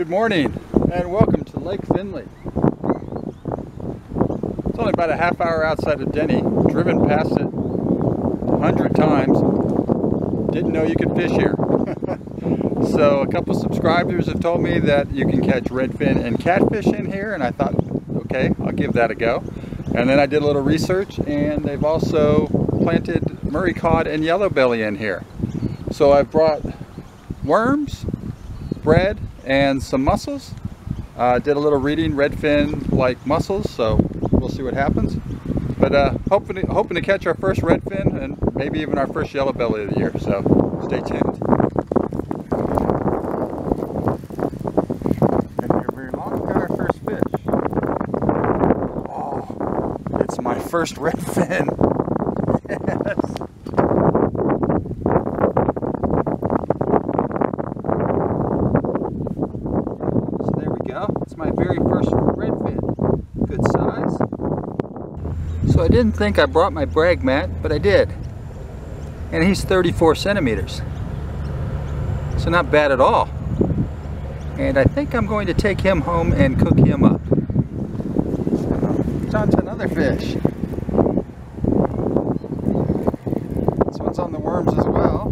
Good morning and welcome to Lake Finley. It's only about a half hour outside of Denny. Driven past it 100 times. Didn't know you could fish here. So a couple subscribers have told me that you can catch redfin and catfish in here, and I thought, okay, I'll give that a go. And then I did a little research, and they've also planted Murray cod and yellow belly in here. So I've brought worms, bread, and some mussels. Did a little reading, redfin like mussels, so we'll see what happens. But hoping to catch our first redfin and maybe even our first yellow belly of the year, so stay tuned. Been here very long, got our first fish. Oh, it's my first redfin. Yes. It's my very first redfin. Good size. So I didn't think I brought my brag mat, but I did. And he's 34 centimeters. So not bad at all. And I think I'm going to take him home and cook him up. So on to another fish. This one's on the worms as well.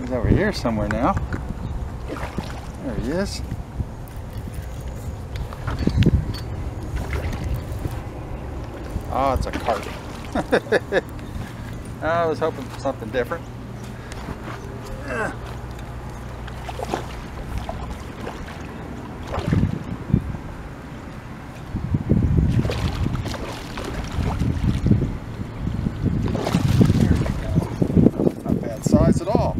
He's over here somewhere now. There he is. Oh, it's a carp. I was hoping for something different. Here we go. Not bad size at all.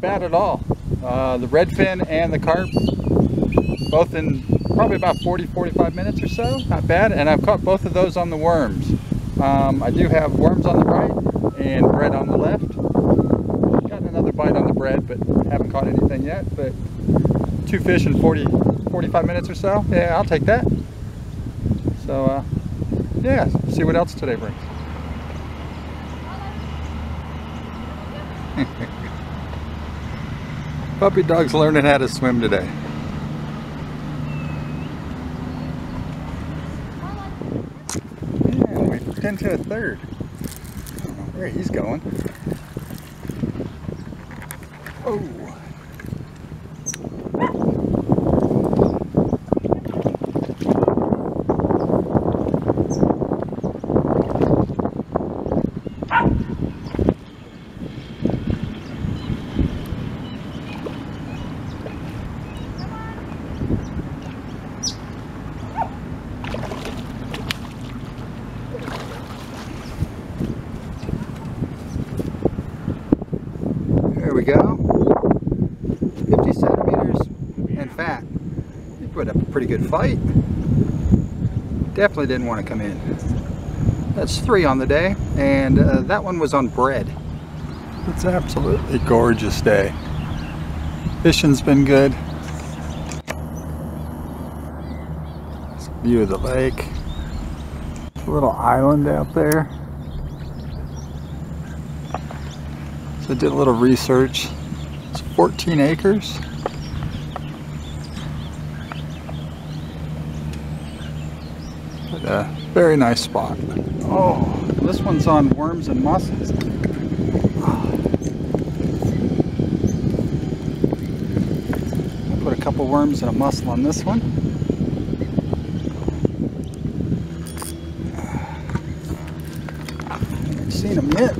Bad at all. The redfin and the carp, both in probably about 40-45 minutes or so. Not bad. And I've caught both of those on the worms. I do have worms on the right and bread on the left. Got another bite on the bread, but haven't caught anything yet. But two fish in 40-45 minutes or so. Yeah, I'll take that. So yeah, see what else today brings. Puppy dog's learning how to swim today. And we tend to a third. I don't know where he's going. We go. 50 centimeters and fat. He put up a pretty good fight. Definitely didn't want to come in. That's 3 on the day, and that one was on bread. It's absolutely gorgeous day. Fishing's been good. It's a view of the lake. There's a little island out there. I did a little research. It's 14 acres. But a very nice spot. Oh, this one's on worms and mussels. I put a couple worms and a mussel on this one. I haven't seen them yet.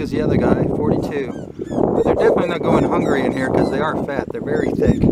As the other guy, 42, but they're definitely not going hungry in here because they are fat. They're very thick.